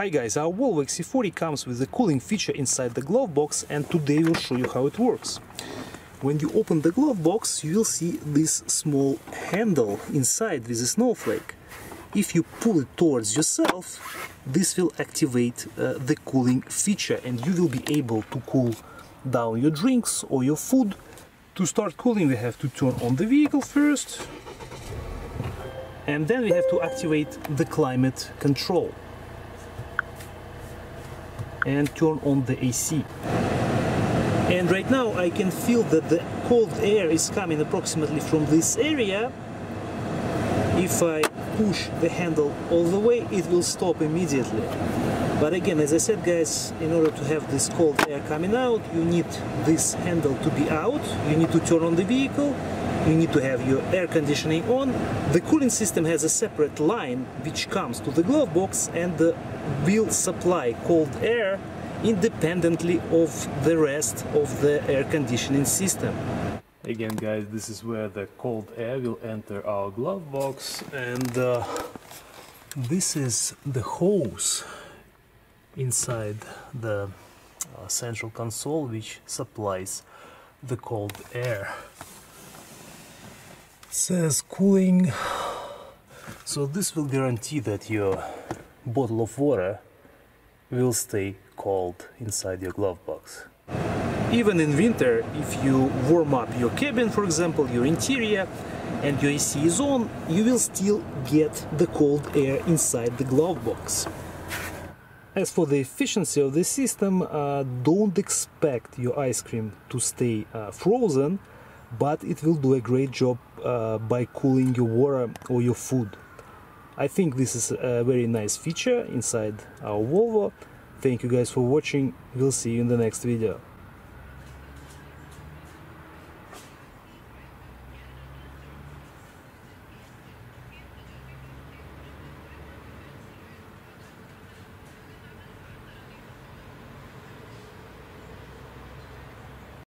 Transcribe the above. Hi guys, our Volvo XC40 comes with a cooling feature inside the glove box, and today we'll show you how it works. When you open the glove box, you will see this small handle inside with a snowflake. If you pull it towards yourself, this will activate the cooling feature, and you will be able to cool down your drinks or your food. To start cooling, we have to turn on the vehicle first, and then we have to activate the climate control and turn on the AC. And right now I can feel that the cold air is coming approximately from this area. If I push the handle all the way, it will stop immediately. But again, as I said guys, in order to have this cold air coming out, you need this handle to be out, you need to turn on the vehicle, you need to have your air conditioning on. The cooling system has a separate line which comes to the glove box and will supply cold air independently of the rest of the air conditioning system. Again guys, this is where the cold air will enter our glove box, and this is the hose inside the central console which supplies the cold air. Says cooling, so this will guarantee that your bottle of water will stay cold inside your glove box. Even in winter, if you warm up your cabin, for example, your interior, and your AC is on, you will still get the cold air inside the glove box. As for the efficiency of the system, don't expect your ice cream to stay frozen, but it will do a great job by cooling your water or your food. I think this is a very nice feature inside our Volvo. Thank you guys for watching, we'll see you in the next video.